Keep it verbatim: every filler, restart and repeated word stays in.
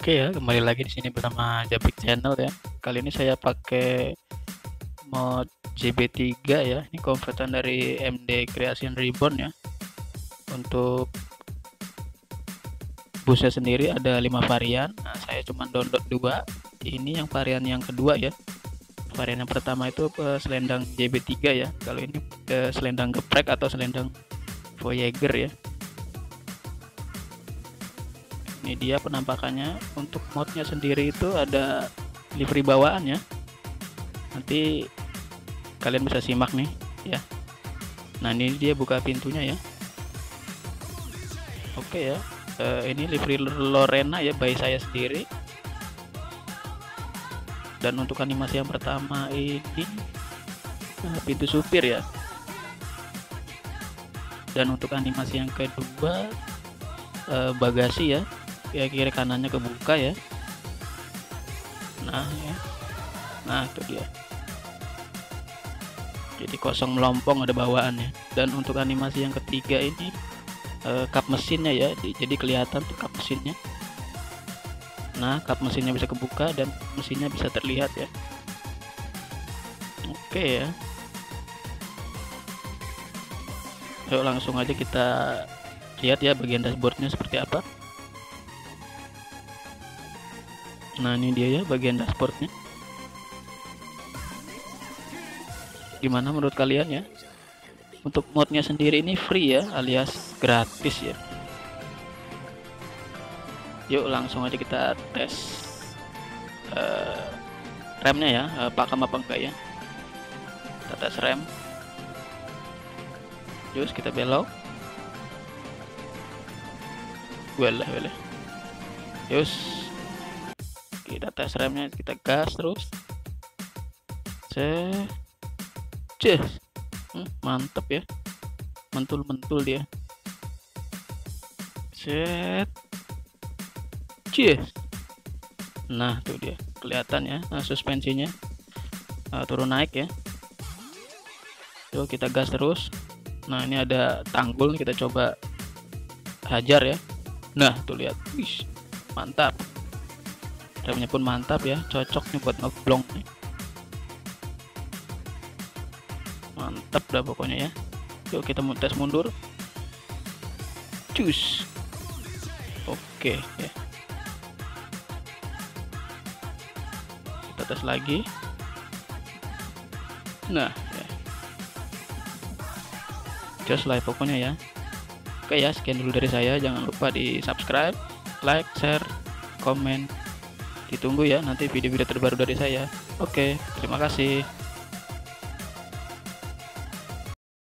Oke ya, kembali lagi di sini bersama Jabrik Channel ya. Kali ini saya pakai mod J B tiga ya. Ini konvertan dari M D Creation Reborn ya. Untuk busnya sendiri ada lima varian. Nah, saya cuma download dua. Ini yang varian yang kedua ya. Varian yang pertama itu selendang J B tiga ya. Kalau ini ke selendang geprek atau selendang Voyager ya. Ini dia penampakannya. Untuk modnya sendiri itu ada livery bawaan ya, nanti kalian bisa simak nih ya. Nah, ini dia buka pintunya ya. Oke ya, e, ini livery Lorena ya, by saya sendiri. Dan untuk animasi yang pertama ini pintu supir ya, dan untuk animasi yang kedua e, bagasi ya, ya kiri kanannya kebuka ya. Nah ya, nah itu dia, jadi kosong melompong ada bawaannya. Dan untuk animasi yang ketiga ini eh, kap mesinnya ya, jadi kelihatan tuh kap mesinnya. Nah, kap mesinnya bisa kebuka dan mesinnya bisa terlihat ya. Oke ya, yuk langsung aja kita lihat ya bagian dashboardnya seperti apa. Nah, ini dia ya bagian dashboardnya. Gimana menurut kalian ya? Untuk modnya sendiri ini free ya, alias gratis ya. Yuk langsung aja kita tes uh, remnya ya, uh, pakem apa enggak ya. Kita tes rem, terus kita belok. Walah walah, terus kita tes remnya, kita gas terus. Cih, hmm, mantep ya, mentul-mentul dia. Set, cih, nah tuh dia kelihatan ya. Nah, suspensinya nah, turun naik ya. Tuh kita gas terus. Nah, ini ada tanggul nih, kita coba hajar ya. Nah tuh lihat, wih, mantap. Remnya pun mantap ya, cocok nih buat ngeblong nih. Mantap dah pokoknya ya. Yuk kita mau tes mundur. Cus. Oke ya. Kita tes lagi. Nah ya, just lah pokoknya ya. Oke ya, sekian dulu dari saya. Jangan lupa di subscribe, like, share, komen. Ditunggu ya nanti video-video terbaru dari saya. Oke, terima kasih.